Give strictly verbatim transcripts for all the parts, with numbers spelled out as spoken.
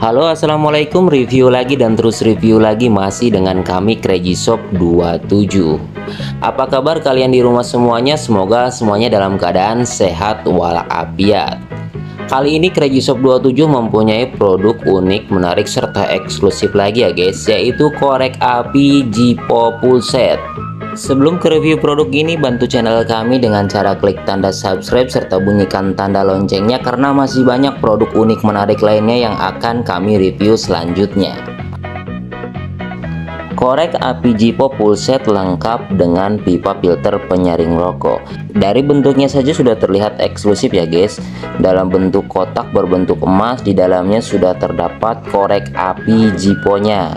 Halo, assalamualaikum, review lagi dan terus review lagi, masih dengan kami Crazy Shop dua puluh tujuh. Apa kabar kalian di rumah semuanya? Semoga semuanya dalam keadaan sehat walafiat. Kali ini Crazy Shop dua puluh tujuh mempunyai produk unik, menarik serta eksklusif lagi ya guys, yaitu korek api Zippo Pulset. Sebelum ke review produk ini, bantu channel kami dengan cara klik tanda subscribe serta bunyikan tanda loncengnya, karena masih banyak produk unik menarik lainnya yang akan kami review selanjutnya. Korek api Zippo Pulset lengkap dengan pipa filter penyaring rokok. Dari bentuknya saja sudah terlihat eksklusif ya guys. Dalam bentuk kotak berbentuk emas, di dalamnya sudah terdapat korek api Zippo-nya.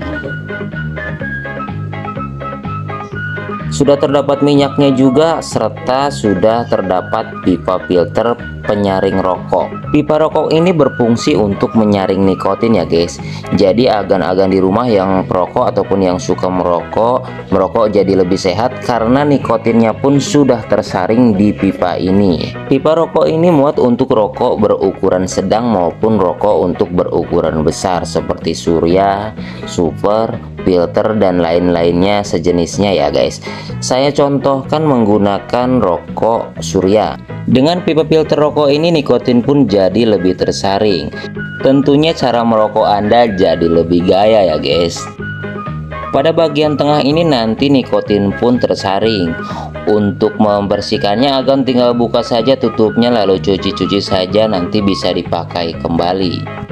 Sudah terdapat minyaknya juga, serta sudah terdapat pipa filter penyaring rokok. Pipa rokok ini berfungsi untuk menyaring nikotin ya guys. Jadi agan-agan di rumah yang perokok ataupun yang suka merokok, merokok jadi lebih sehat karena nikotinnya pun sudah tersaring di pipa ini. Pipa rokok ini muat untuk rokok berukuran sedang maupun rokok untuk berukuran besar seperti Surya, Super, filter dan lain-lainnya sejenisnya ya guys. Saya contohkan menggunakan rokok Surya. Dengan pipa filter rokok ini nikotin pun jadi lebih tersaring. Tentunya cara merokok Anda jadi lebih gaya ya guys. Pada bagian tengah ini nanti nikotin pun tersaring. Untuk membersihkannya agan tinggal buka saja tutupnya lalu cuci-cuci saja, nanti bisa dipakai kembali.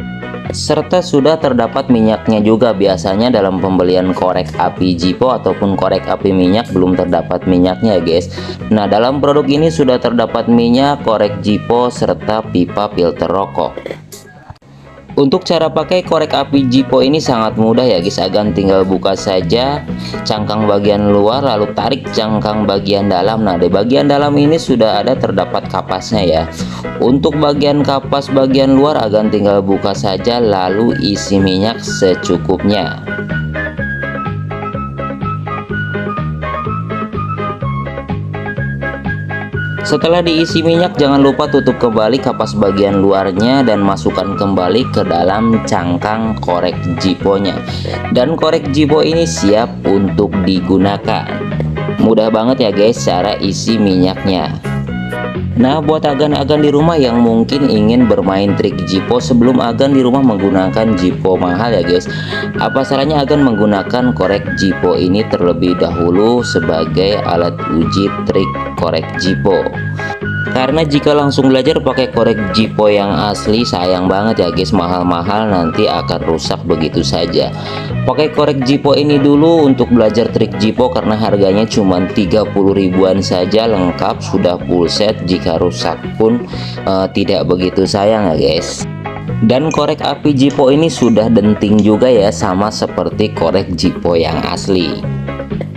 Serta sudah terdapat minyaknya juga. Biasanya dalam pembelian korek api Zippo ataupun korek api minyak belum terdapat minyaknya guys. Nah, dalam produk ini sudah terdapat minyak, korek Zippo serta pipa filter rokok. Untuk cara pakai korek api Zippo ini sangat mudah ya guys. Agan tinggal buka saja cangkang bagian luar lalu tarik cangkang bagian dalam. Nah, di bagian dalam ini sudah ada terdapat kapasnya ya. Untuk bagian kapas bagian luar agan tinggal buka saja lalu isi minyak secukupnya. Setelah diisi minyak, jangan lupa tutup kembali kapas bagian luarnya dan masukkan kembali ke dalam cangkang korek Zippo-nya. Dan korek Zippo ini siap untuk digunakan. Mudah banget ya guys cara isi minyaknya. Nah, buat agan-agan di rumah yang mungkin ingin bermain trik Zippo sebelum agan di rumah menggunakan Zippo mahal ya guys, apa salahnya agan menggunakan korek Zippo ini terlebih dahulu sebagai alat uji trik korek Zippo. Karena jika langsung belajar pakai korek Zippo yang asli sayang banget ya guys, mahal-mahal nanti akan rusak begitu saja. Pakai korek Zippo ini dulu untuk belajar trik Zippo karena harganya cuma tiga puluh ribuan saja, lengkap sudah full set. Jika rusak pun uh, tidak begitu sayang ya guys. Dan korek api Zippo ini sudah denting juga ya, sama seperti korek Zippo yang asli.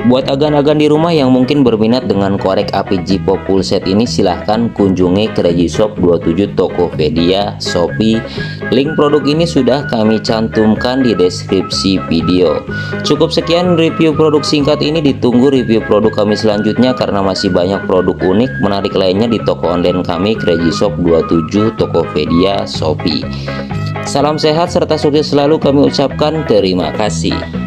Buat agan-agan di rumah yang mungkin berminat dengan korek api Zippo Pulset ini, silahkan kunjungi Crazy Shop dua puluh tujuh Tokopedia, Shopee. Link produk ini sudah kami cantumkan di deskripsi video. Cukup sekian review produk singkat ini, ditunggu review produk kami selanjutnya karena masih banyak produk unik menarik lainnya di toko online kami Crazy Shop dua puluh tujuh Tokopedia, Shopee. Salam sehat serta sukses selalu kami ucapkan, terima kasih.